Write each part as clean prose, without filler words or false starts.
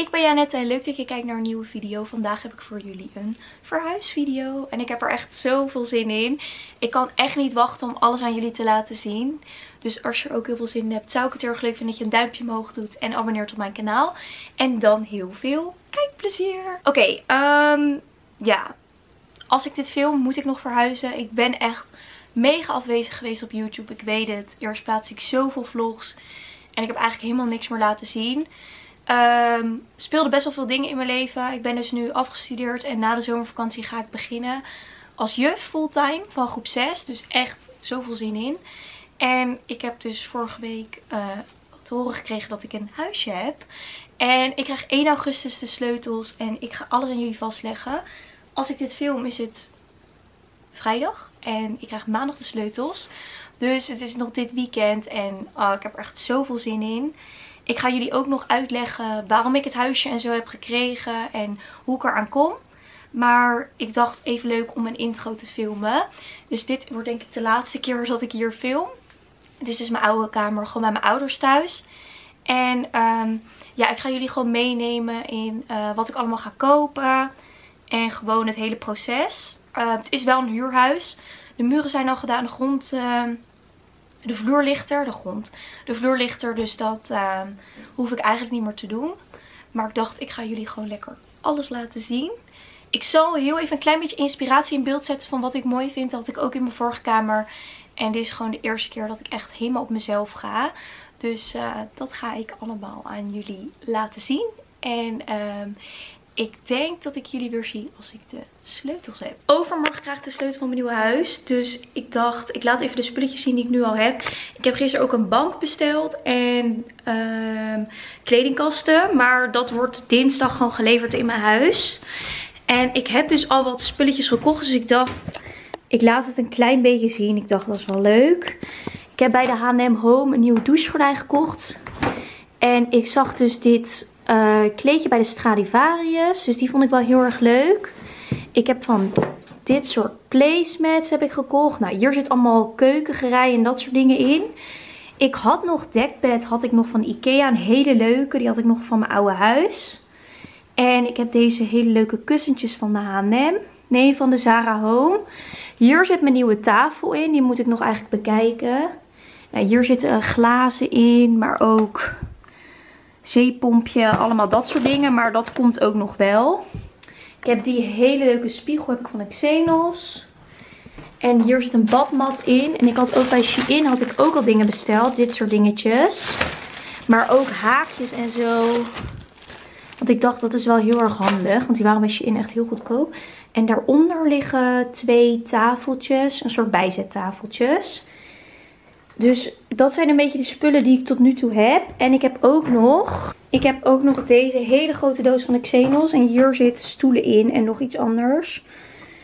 Ik ben Janette en leuk dat je kijkt naar een nieuwe video. Vandaag heb ik voor jullie een verhuisvideo en ik heb er echt zoveel zin in. Ik kan echt niet wachten om alles aan jullie te laten zien. Dus als je er ook heel veel zin in hebt, zou ik het heel erg leuk vinden dat je een duimpje omhoog doet en abonneert op mijn kanaal. En dan heel veel kijkplezier! Oké, ja. Als ik dit film moet ik nog verhuizen. Ik ben echt mega afwezig geweest op YouTube. Ik weet het. Eerst plaats ik zoveel vlogs en ik heb eigenlijk helemaal niks meer laten zien. Speelde best wel veel dingen in mijn leven. Ik ben dus nu afgestudeerd en na de zomervakantie ga ik beginnen als juf fulltime van groep 6. Dus echt zoveel zin in. En ik heb dus vorige week te horen gekregen dat ik een huisje heb. En ik krijg 1 augustus de sleutels en ik ga alles aan jullie vastleggen. Als ik dit film is het vrijdag en ik krijg maandag de sleutels. Dus het is nog dit weekend en ik heb er echt zoveel zin in. Ik ga jullie ook nog uitleggen waarom ik het huisje en zo heb gekregen en hoe ik eraan kom. Maar ik dacht even leuk om een intro te filmen. Dus dit wordt denk ik de laatste keer dat ik hier film. Dit is dus mijn oude kamer, gewoon bij mijn ouders thuis. En ja, ik ga jullie gewoon meenemen in wat ik allemaal ga kopen. En gewoon het hele proces. Het is wel een huurhuis. De muren zijn al gedaan, de grond... De vloer ligt er, de grond. De vloer ligt er, dus dat hoef ik eigenlijk niet meer te doen. Maar ik dacht, ik ga jullie gewoon lekker alles laten zien. Ik zal heel even een klein beetje inspiratie in beeld zetten van wat ik mooi vind. Dat had ik ook in mijn vorige kamer. En dit is gewoon de eerste keer dat ik echt helemaal op mezelf ga. Dus dat ga ik allemaal aan jullie laten zien. En... Ik denk dat ik jullie weer zie als ik de sleutels heb. Overmorgen krijg ik de sleutel van mijn nieuwe huis. Dus ik dacht, ik laat even de spulletjes zien die ik nu al heb. Ik heb gisteren ook een bank besteld en kledingkasten. Maar dat wordt dinsdag gewoon geleverd in mijn huis. En ik heb dus al wat spulletjes gekocht. Dus ik dacht, ik laat het een klein beetje zien. Ik dacht, dat is wel leuk. Ik heb bij de H&M Home een nieuw douchegordijn gekocht. En ik zag dus dit... kleedje bij de Stradivarius. Dus die vond ik wel heel erg leuk. Ik heb van dit soort placemats heb ik gekocht. Nou, hier zit allemaal keukengerei en dat soort dingen in. Ik had nog dekbed. Had ik nog van Ikea. Een hele leuke. Die had ik nog van mijn oude huis. En ik heb deze hele leuke kussentjes van de H&M. Nee, van de Zara Home. Hier zit mijn nieuwe tafel in. Die moet ik nog eigenlijk bekijken. Nou, hier zitten glazen in. Maar ook... zeepompje, allemaal dat soort dingen. Maar dat komt ook nog wel. Ik heb die hele leuke spiegel heb ik van Xenos. En hier zit een badmat in. En ik had ook bij Shein had ik ook al dingen besteld. Dit soort dingetjes. Maar ook haakjes en zo. Want ik dacht dat is wel heel erg handig. Want die waren bij Shein echt heel goedkoop. En daaronder liggen 2 tafeltjes. Een soort bijzettafeltjes. Dus dat zijn een beetje de spullen die ik tot nu toe heb. En ik heb ook nog deze hele grote doos van de Xenos. En hier zitten stoelen in en nog iets anders.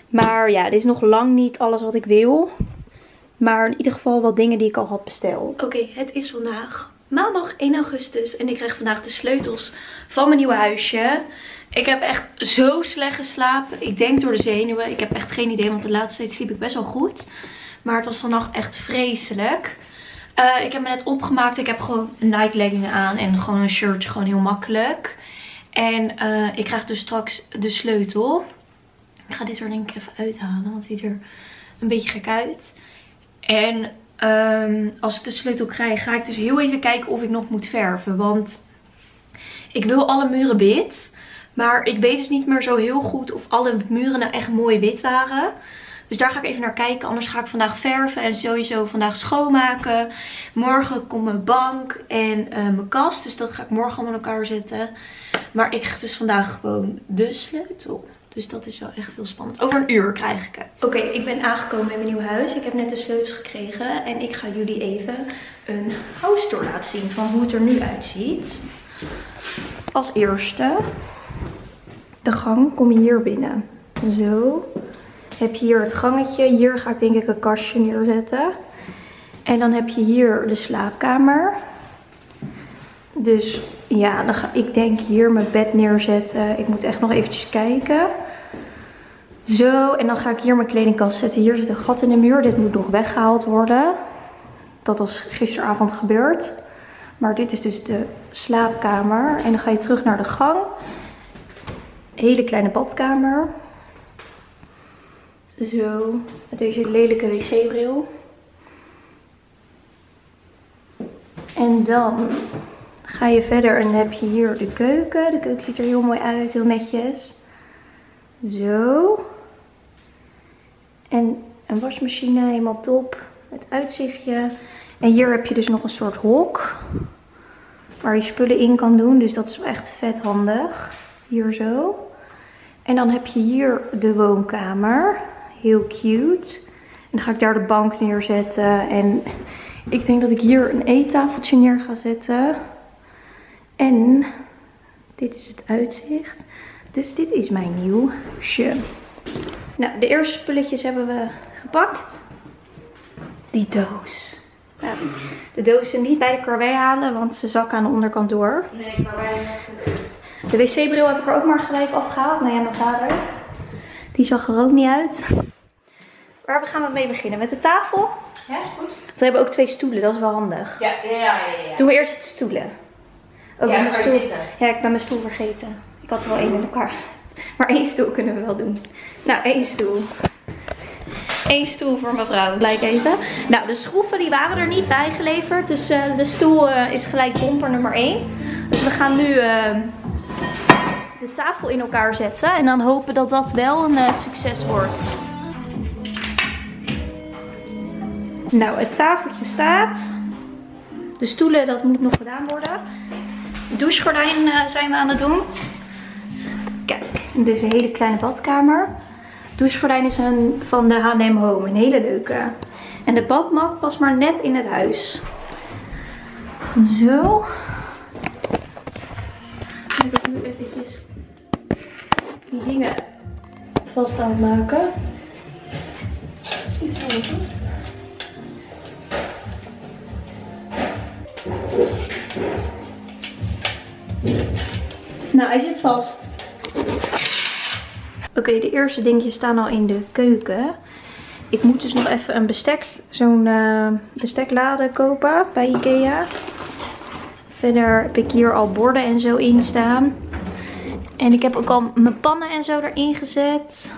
Maar ja, dit is nog lang niet alles wat ik wil. Maar in ieder geval wat dingen die ik al had besteld. Oké, het is vandaag maandag 1 augustus. En ik krijg vandaag de sleutels van mijn nieuwe huisje. Ik heb echt zo slecht geslapen. Ik denk door de zenuwen. Ik heb echt geen idee, want de laatste tijd sliep ik best wel goed. Maar het was vannacht echt vreselijk. Ik heb me net opgemaakt. Ik heb gewoon Nike leggingen aan. En gewoon een shirtje. Gewoon heel makkelijk. En ik krijg dus straks de sleutel. Ik ga dit er denk ik even uithalen. Want het ziet er een beetje gek uit. En als ik de sleutel krijg. Ga ik dus heel even kijken of ik nog moet verven. Want ik wil alle muren wit. Maar ik weet dus niet meer zo heel goed. Of alle muren nou echt mooi wit waren. Dus daar ga ik even naar kijken. Anders ga ik vandaag verven en sowieso vandaag schoonmaken. Morgen komt mijn bank en mijn kast. Dus dat ga ik morgen allemaal in elkaar zetten. Maar ik krijg dus vandaag gewoon de sleutel. Dus dat is wel echt heel spannend. Over een uur krijg ik het. Oké, ik ben aangekomen bij mijn nieuw huis. Ik heb net de sleutels gekregen. En ik ga jullie even een house tour laten zien van hoe het er nu uitziet. Als eerste de gang. Kom je hier binnen. Zo. Heb je hier het gangetje. Hier ga ik denk ik een kastje neerzetten. En dan heb je hier de slaapkamer. Dus ja, dan ga ik denk hier mijn bed neerzetten. Ik moet echt nog eventjes kijken. Zo, en dan ga ik hier mijn kledingkast zetten. Hier zit een gat in de muur. Dit moet nog weggehaald worden. Dat was gisteravond gebeurd. Maar dit is dus de slaapkamer. En dan ga je terug naar de gang. Hele kleine badkamer. Zo, met deze lelijke wc-bril. En dan ga je verder en dan heb je hier de keuken. De keuken ziet er heel mooi uit, heel netjes. Zo. En een wasmachine, helemaal top. Met uitzichtje. En hier heb je dus nog een soort hok. Waar je spullen in kan doen. Dus dat is echt vet handig. Hier zo. En dan heb je hier de woonkamer. Heel cute. En dan ga ik daar de bank neerzetten. En ik denk dat ik hier een eettafeltje neer ga zetten. En dit is het uitzicht. Dus dit is mijn nieuw huisje. Nou, de eerste spulletjes hebben we gepakt. Die doos. Ja, de dozen niet bij de karwei halen, want ze zakken aan de onderkant door. Nee, maar wij... De wc-bril heb ik er ook maar gelijk afgehaald. Nou ja, mijn vader. Die zag er ook niet uit. Waar gaan we mee beginnen? Met de tafel? Ja, is goed. Want we hebben ook twee stoelen, dat is wel handig. Ja. Doen we eerst het stoelen. Ook ja, ik ben mijn stoel vergeten. Ik had er wel één in elkaar gezet. Maar één stoel kunnen we wel doen. Nou, één stoel. Eén stoel voor mevrouw, blijk even. Nou, de schroeven die waren er niet bij geleverd. Dus de stoel is gelijk bomper nummer 1. Dus we gaan nu de tafel in elkaar zetten. En dan hopen dat dat wel een succes wordt. Nou, het tafeltje staat. De stoelen, dat moet nog gedaan worden. De douchegordijn zijn we aan het doen. Kijk, dit is een hele kleine badkamer. De douchegordijn is van de H&M Home. Een hele leuke. En de badmat past maar net in het huis. Zo. Dan moet ik nu eventjes die dingen vast aan het maken. Iets van vast. Nou, hij zit vast. Oké, de eerste dingetjes staan al in de keuken. Ik moet dus nog even een bestek, zo'n besteklade kopen bij Ikea. Verder heb ik hier al borden en zo in staan. En ik heb ook al mijn pannen en zo erin gezet.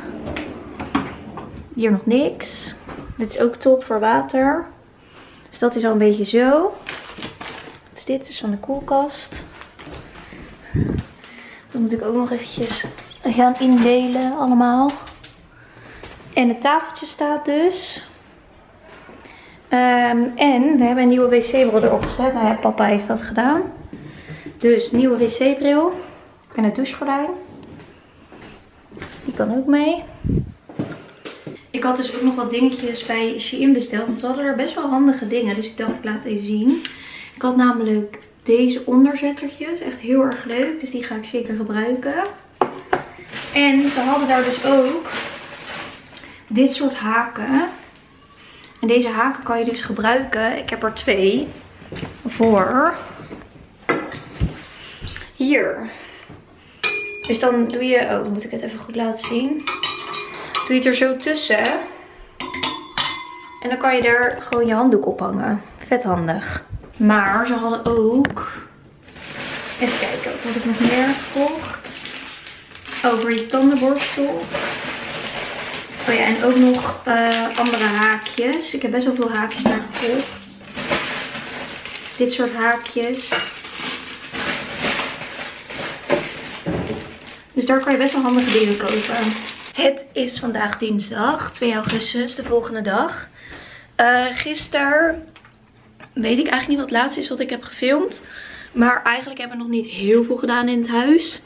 Hier nog niks. Dit is ook top voor water. Dus dat is al een beetje zo. Wat is dit? Dus van de koelkast. Dan moet ik ook nog eventjes... We gaan indelen allemaal. En het tafeltje staat dus. En we hebben een nieuwe wc-bril erop gezet. Nou ja, papa heeft dat gedaan. Dus nieuwe wc-bril. En het douchegordijn. Die kan ook mee. Ik had dus ook nog wat dingetjes bij Shein besteld. Want ze hadden er best wel handige dingen. Dus ik dacht, ik laat het even zien. Ik had namelijk deze onderzettertjes. Echt heel erg leuk. Dus die ga ik zeker gebruiken. En ze hadden daar dus ook dit soort haken. En deze haken kan je dus gebruiken. Ik heb er twee voor. Hier. Dus dan doe je... Oh, dan moet ik het even goed laten zien. Doe je het er zo tussen. En dan kan je daar gewoon je handdoek op hangen. Vet handig. Maar ze hadden ook... Even kijken, wat heb ik nog meer gekocht? Over je tandenborstel. Oh ja, en ook nog andere haakjes. Ik heb best wel veel haakjes daar gekocht. Dit soort haakjes. Dus daar kan je best wel handige dingen kopen. Het is vandaag dinsdag, 2 augustus, de volgende dag. Gisteren weet ik eigenlijk niet wat het laatste is wat ik heb gefilmd. Maar eigenlijk hebben we nog niet heel veel gedaan in het huis.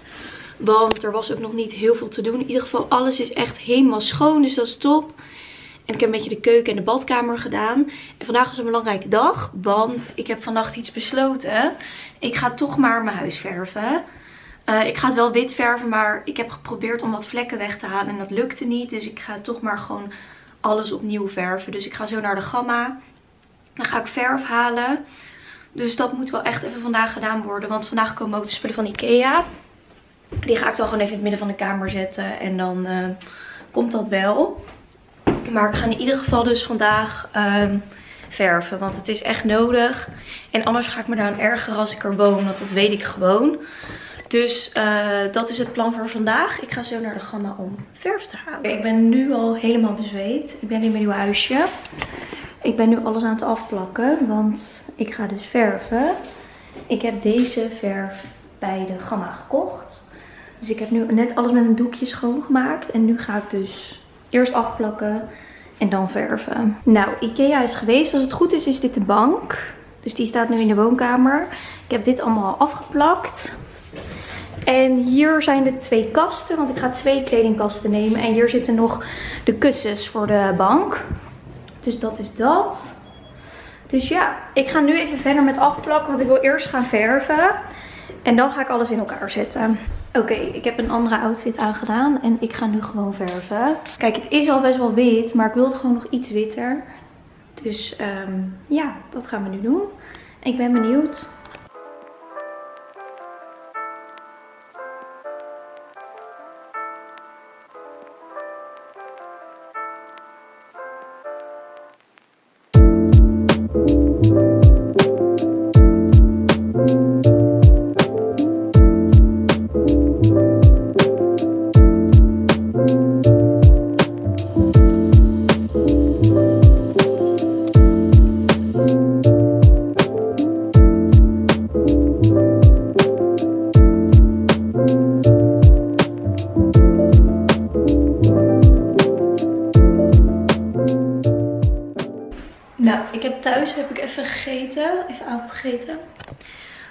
Want er was ook nog niet heel veel te doen. In ieder geval, alles is echt helemaal schoon. Dus dat is top. En ik heb een beetje de keuken en de badkamer gedaan. En vandaag was een belangrijke dag. Want ik heb vannacht iets besloten. Ik ga toch maar mijn huis verven. Ik ga het wel wit verven. Maar ik heb geprobeerd om wat vlekken weg te halen. En dat lukte niet. Dus ik ga toch maar gewoon alles opnieuw verven. Dus ik ga zo naar de Gamma. Dan ga ik verf halen. Dus dat moet wel echt even vandaag gedaan worden. Want vandaag komen ook de spullen van Ikea. Die ga ik dan gewoon even in het midden van de kamer zetten. En dan komt dat wel. Maar ik ga in ieder geval dus vandaag verven. Want het is echt nodig. En anders ga ik me daaraan ergeren als ik er woon. Want dat weet ik gewoon. Dus dat is het plan voor vandaag. Ik ga zo naar de Gamma om verf te halen. Okay, ik ben nu al helemaal bezweet. Ik ben in mijn nieuwe huisje. Ik ben nu alles aan het afplakken. Want ik ga dus verven. Ik heb deze verf bij de Gamma gekocht. Dus ik heb nu net alles met een doekje schoongemaakt. En nu ga ik dus eerst afplakken en dan verven. Nou, Ikea is geweest. Als het goed is, is dit de bank. Dus die staat nu in de woonkamer. Ik heb dit allemaal al afgeplakt. En hier zijn de twee kasten. Want ik ga twee kledingkasten nemen. En hier zitten nog de kussens voor de bank. Dus dat is dat. Dus ja, ik ga nu even verder met afplakken. Want ik wil eerst gaan verven. En dan ga ik alles in elkaar zetten. Oké, ik heb een andere outfit aangedaan. En ik ga nu gewoon verven. Kijk, het is al best wel wit. Maar ik wil het gewoon nog iets witter. Dus ja, dat gaan we nu doen. Ik ben benieuwd. Even avondgegeten.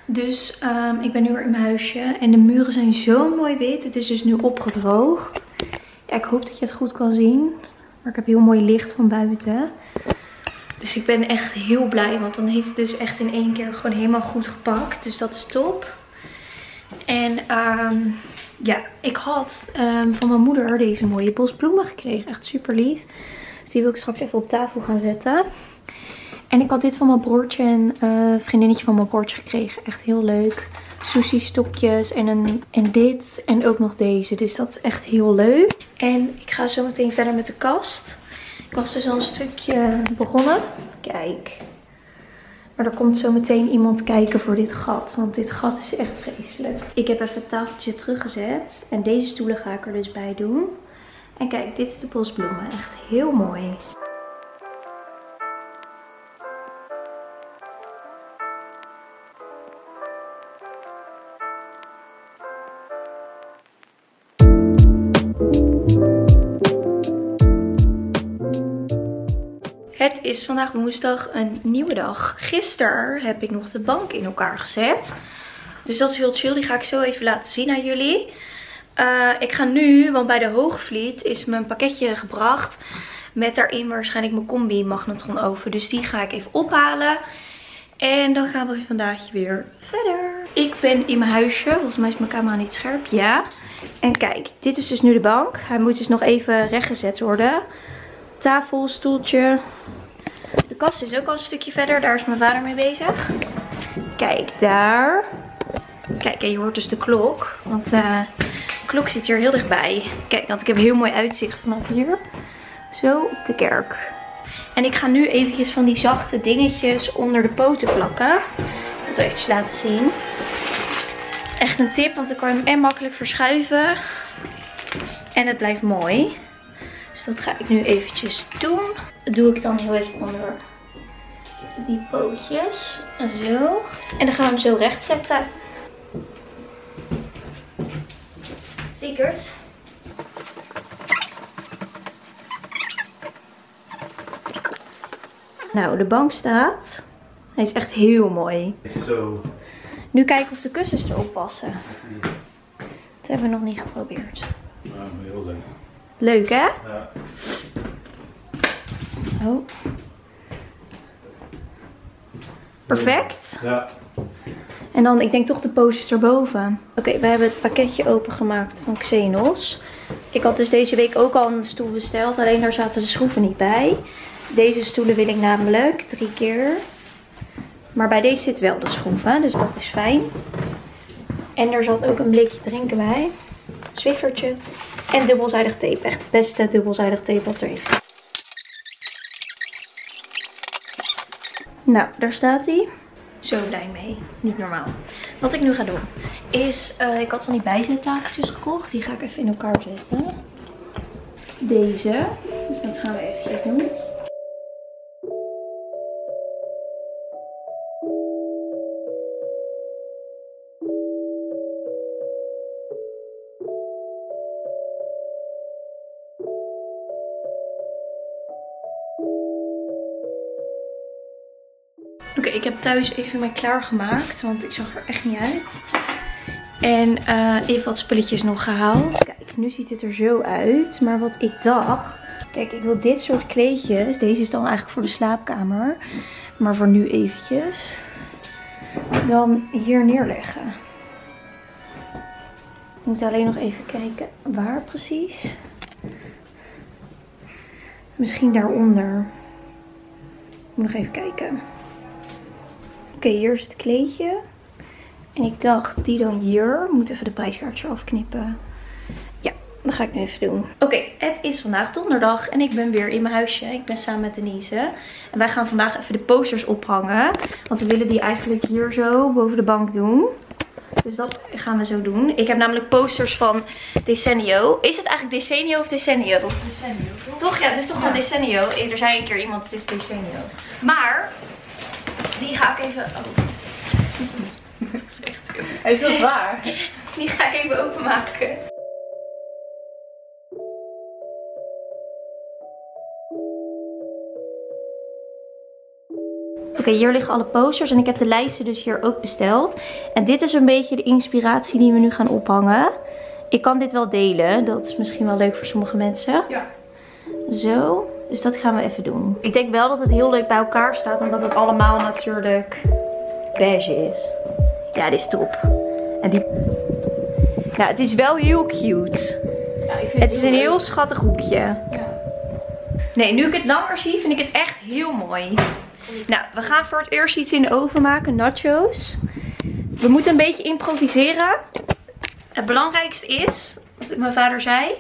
Dus ik ben nu weer in mijn huisje. En de muren zijn zo mooi wit. Het is dus nu opgedroogd. Ja, ik hoop dat je het goed kan zien. Maar ik heb heel mooi licht van buiten. Dus ik ben echt heel blij. Want dan heeft het dus echt in één keer gewoon helemaal goed gepakt. Dus dat is top. En ja, ik had van mijn moeder deze mooie bosbloemen gekregen. Echt super lief. Dus die wil ik straks even op tafel gaan zetten. En ik had dit van mijn broertje en vriendinnetje van mijn broertje gekregen. Echt heel leuk. Sushi stokjes en dit. En ook nog deze. Dus dat is echt heel leuk. En ik ga zo meteen verder met de kast. Ik was dus al een stukje begonnen. Kijk. Maar er komt zo meteen iemand kijken voor dit gat. Want dit gat is echt vreselijk. Ik heb even het tafeltje teruggezet. En deze stoelen ga ik er dus bij doen. En kijk, dit is de bosbloemen. Echt heel mooi. Het is vandaag woensdag, een nieuwe dag. Gisteren heb ik nog de bank in elkaar gezet. Dus dat is heel chill. Die ga ik zo even laten zien aan jullie. Ik ga nu, want bij de Hoogvliet is mijn pakketje gebracht. Met daarin waarschijnlijk mijn combi magnetron oven. Dus die ga ik even ophalen. En dan gaan we vandaag weer verder. Ik ben in mijn huisje. Volgens mij is mijn camera niet scherp. Ja. En kijk, dit is dus nu de bank. Hij moet dus nog even rechtgezet worden. Tafel, stoeltje. De kast is ook al een stukje verder. Daar is mijn vader mee bezig. Kijk, daar. Kijk, en je hoort dus de klok. Want de klok zit hier heel dichtbij. Kijk, want ik heb een heel mooi uitzicht vanaf hier. Zo op de kerk. En ik ga nu eventjes van die zachte dingetjes onder de poten plakken. Dat wil ik even laten zien. Echt een tip, want dan kan je hem en makkelijk verschuiven. En het blijft mooi. Dus dat ga ik nu eventjes doen. Dat doe ik dan heel even onder die pootjes. Zo. En dan gaan we hem zo recht zetten. Stickers. Nou, de bank staat. Hij is echt heel mooi. Zo. Nu kijken of de kussens erop passen. Dat hebben we nog niet geprobeerd. Nou, heel leuk. Leuk, hè? Ja. Oh. Perfect. Ja. En dan, ik denk toch de poster erboven. Oké, we hebben het pakketje opengemaakt van Xenos. Ik had dus deze week ook al een stoel besteld. Alleen daar zaten de schroeven niet bij. Deze stoelen wil ik namelijk 3 keer. Maar bij deze zit wel de schroeven, dus dat is fijn. En er zat ook een blikje drinken bij. Zwiffertje. En dubbelzijdig tape. Echt het beste dubbelzijdig tape wat er is. Nou, daar staat hij. Zo blij mee. Niet normaal. Wat ik nu ga doen is, ik had van die bijzettafeltjes gekocht. Die ga ik even in elkaar zetten. Deze. Dus dat gaan we eventjes doen. Oké, ik heb thuis even mij klaargemaakt, want ik zag er echt niet uit. En even wat spulletjes nog gehaald. Kijk, nu ziet het er zo uit. Maar wat ik dacht... Kijk, ik wil dit soort kleedjes. Deze is dan eigenlijk voor de slaapkamer. Maar voor nu eventjes. Dan hier neerleggen. Ik moet alleen nog even kijken waar precies. Misschien daaronder. Ik moet nog even kijken. Oké, hier is het kleedje. En ik dacht, die dan hier. Ik moet even de prijskaartje afknippen. Ja, dat ga ik nu even doen. Oké, het is vandaag donderdag en ik ben weer in mijn huisje. Ik ben samen met Denise. En wij gaan vandaag even de posters ophangen. Want we willen die eigenlijk hier zo boven de bank doen. Dus dat gaan we zo doen. Ik heb namelijk posters van Desenio. Is het eigenlijk Desenio of Desenio? Desenio, toch? Ja, het is toch gewoon Desenio. Er zei een keer iemand, het is Desenio. Maar... die ga ik even... Oh. Dat is echt heel... Hij is wel zwaar. Die ga ik even openmaken. Oké, hier liggen alle posters en ik heb de lijsten dus hier ook besteld. En dit is een beetje de inspiratie die we nu gaan ophangen. Ik kan dit wel delen. Dat is misschien wel leuk voor sommige mensen. Ja. Zo. Dus dat gaan we even doen. Ik denk wel dat het heel leuk bij elkaar staat. Omdat het allemaal natuurlijk beige is. Ja, dit is top. En die... Nou, het is wel heel cute. Ja, ik vind het is een heel schattig hoekje. Ja. Nee, nu ik het langer zie, vind ik het echt heel mooi. Nou, we gaan voor het eerst iets in de oven maken. Nachos. We moeten een beetje improviseren. Het belangrijkste is, wat mijn vader zei...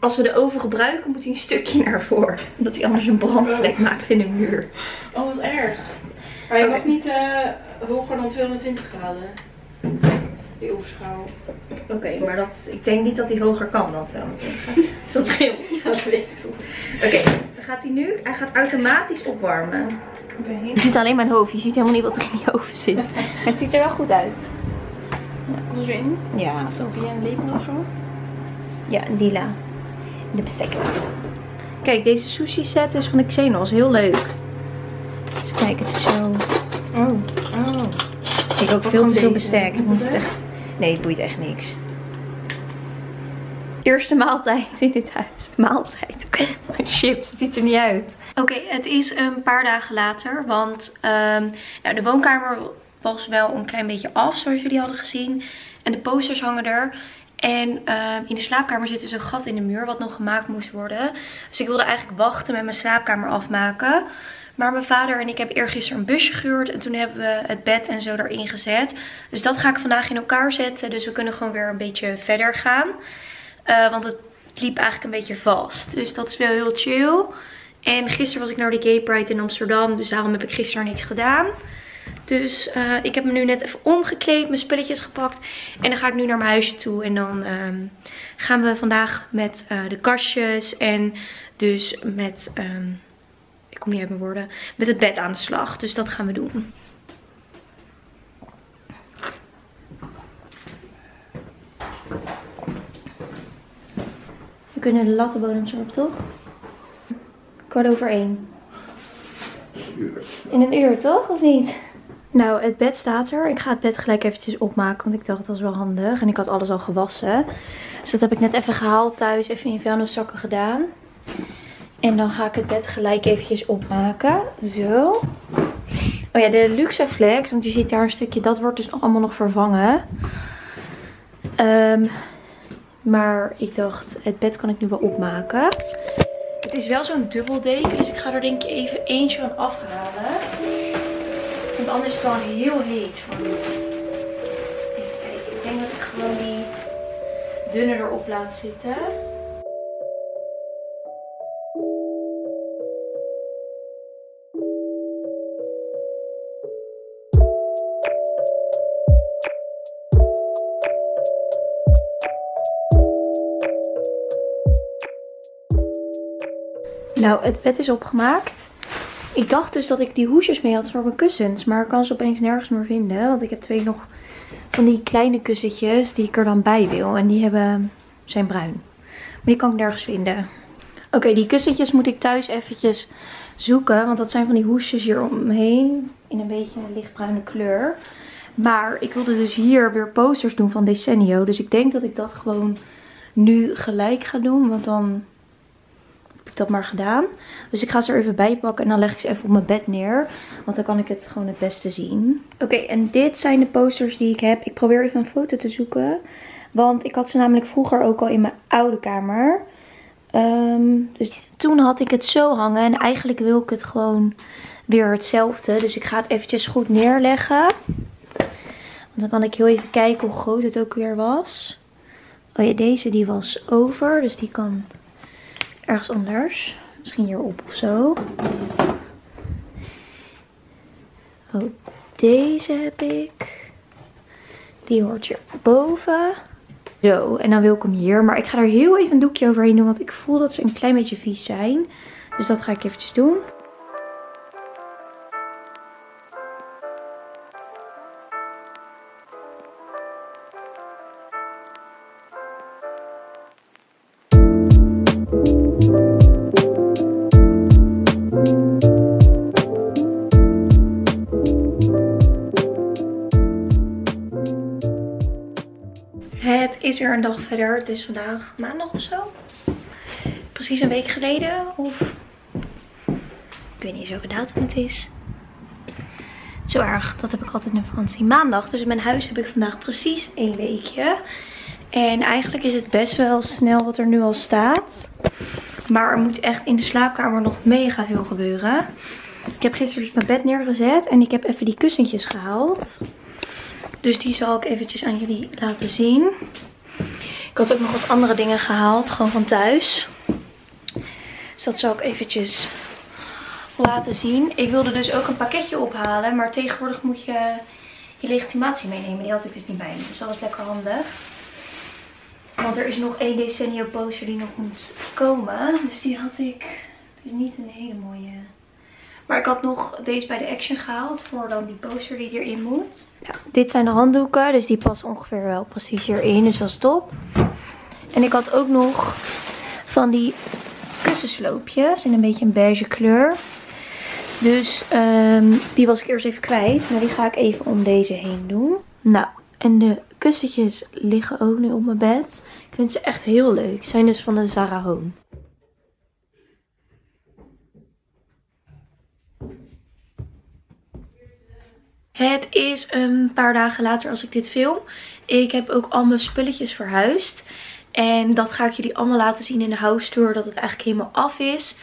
Als we de oven gebruiken, moet hij een stukje naar voren. Omdat hij anders een brandvlek maakt in de muur. Oh, wat erg. Maar je mag niet hoger dan 220 graden. Die ovenschaal. Oké, maar dat, ik denk niet dat hij hoger kan dan 220 graden. Dat scheelt. Dat weet ik niet. Oké, dan gaat hij nu. Hij gaat automatisch opwarmen. Okay. Je ziet alleen mijn hoofd. Je ziet helemaal niet wat er in die oven zit. Het ziet er wel goed uit. Alles in? Ja, toch. Heb je een lepel of zo? Ja, een lila. De bestekken. Kijk, deze sushi set is van de Xenos. Heel leuk. Dus kijk, het is zo. Oh. Ik heb ook veel te veel bestek. Nee, het boeit echt niks. Eerste maaltijd in dit huis. Maaltijd. Oké. Chips, het ziet er niet uit. Oké, het is een paar dagen later. Want nou, de woonkamer was wel een klein beetje af, zoals jullie hadden gezien. En de posters hangen er. En in de slaapkamer zit dus een gat in de muur wat nog gemaakt moest worden. Dus ik wilde eigenlijk wachten met mijn slaapkamer afmaken. Maar mijn vader en ik hebben eergisteren een busje gehuurd. En toen hebben we het bed en zo daarin gezet. Dus dat ga ik vandaag in elkaar zetten. Dus we kunnen gewoon weer een beetje verder gaan. Want het liep eigenlijk een beetje vast. Dus dat is wel heel chill. En gisteren was ik naar de Gay Pride in Amsterdam. Dus daarom heb ik gisteren niks gedaan. Dus ik heb me nu net even omgekleed, mijn spulletjes gepakt. En dan ga ik nu naar mijn huisje toe. En dan gaan we vandaag met de kastjes en dus met, ik kom niet uit mijn woorden, met het bed aan de slag. Dus dat gaan we doen. We kunnen de lattenbodems erop, toch? 1:15. In een uur, toch? Of niet? Nou, het bed staat er. Ik ga het bed gelijk eventjes opmaken, want ik dacht dat is wel handig. En ik had alles al gewassen. Dus dat heb ik net even gehaald thuis, even in vuilniszakken gedaan. En dan ga ik het bed gelijk eventjes opmaken. Zo. Oh ja, de Luxaflex, want je ziet daar een stukje, dat wordt dus allemaal nog vervangen. Maar ik dacht, het bed kan ik nu wel opmaken. Het is wel zo'n dubbeldeken, dus ik ga er denk ik even eentje van afhalen. Want anders is het gewoon heel heet voor me. Even kijken, ik denk dat ik gewoon die dunne erop laat zitten. Nou, het bed is opgemaakt. Ik dacht dus dat ik die hoesjes mee had voor mijn kussens. Maar ik kan ze opeens nergens meer vinden. Want ik heb twee nog van die kleine kussentjes die ik er dan bij wil. En die zijn bruin. Maar die kan ik nergens vinden. Oké, die kussentjes moet ik thuis eventjes zoeken. Want dat zijn van die hoesjes hier omheen. In een beetje een lichtbruine kleur. Maar ik wilde dus hier weer posters doen van Desenio. Dus ik denk dat ik dat gewoon nu gelijk ga doen. Want dan heb ik dat maar gedaan. Dus ik ga ze er even bij pakken. En dan leg ik ze even op mijn bed neer. Want dan kan ik het gewoon het beste zien. Oké, en dit zijn de posters die ik heb. Ik probeer even een foto te zoeken. Want ik had ze namelijk vroeger ook al in mijn oude kamer. Dus toen had ik het zo hangen. En eigenlijk wil ik het gewoon weer hetzelfde. Dus ik ga het eventjes goed neerleggen. Want dan kan ik heel even kijken hoe groot het ook weer was. Oh ja, deze die was over. Dus die kan ergens anders. Misschien hierop of zo. Oh, deze heb ik. Die hoort hierboven. Zo, en dan wil ik hem hier. Maar ik ga er heel even een doekje overheen doen. Want ik voel dat ze een klein beetje vies zijn. Dus dat ga ik eventjes doen. Is weer een dag verder. Het is vandaag maandag of zo. Precies een week geleden. Of ik weet niet eens welke datum het is. Zo erg. Dat heb ik altijd in vakantie. Maandag. Dus in mijn huis heb ik vandaag precies 1 weekje. En eigenlijk is het best wel snel wat er nu al staat. Maar er moet echt in de slaapkamer nog mega veel gebeuren. Ik heb gisteren dus mijn bed neergezet. En ik heb even die kussentjes gehaald. Dus die zal ik eventjes aan jullie laten zien. Ik had ook nog wat andere dingen gehaald. Gewoon van thuis. Dus dat zal ik eventjes laten zien. Ik wilde dus ook een pakketje ophalen. Maar tegenwoordig moet je je legitimatie meenemen. Die had ik dus niet bij me. Dus dat was lekker handig. Want er is nog 1 Desenio poster die nog moet komen. Dus die had ik. Het is niet een hele mooie. Maar ik had nog deze bij de Action gehaald. Voor dan die poster die erin moet. Ja, dit zijn de handdoeken. Dus die passen ongeveer wel precies hierin. Dus dat is top. En ik had ook nog van die kussensloopjes. In een beetje een beige kleur. Dus die was ik eerst even kwijt. Maar die ga ik even om deze heen doen. Nou, en de kussentjes liggen ook nu op mijn bed. Ik vind ze echt heel leuk. Ze zijn dus van de Zara Home. Het is een paar dagen later als ik dit film. Ik heb ook al mijn spulletjes verhuisd. En dat ga ik jullie allemaal laten zien in de house tour. Dat het eigenlijk helemaal af is.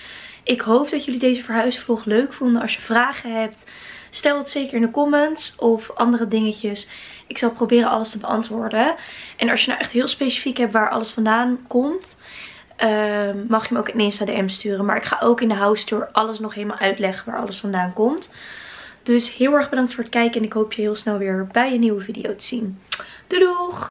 Ik hoop dat jullie deze verhuisvlog leuk vonden. Als je vragen hebt, stel het zeker in de comments. Of andere dingetjes. Ik zal proberen alles te beantwoorden. En als je nou echt heel specifiek hebt waar alles vandaan komt. Mag je me ook in Insta DM sturen. Maar ik ga ook in de house tour alles nog helemaal uitleggen waar alles vandaan komt. Dus heel erg bedankt voor het kijken en ik hoop je heel snel weer bij een nieuwe video te zien. Doei doeg!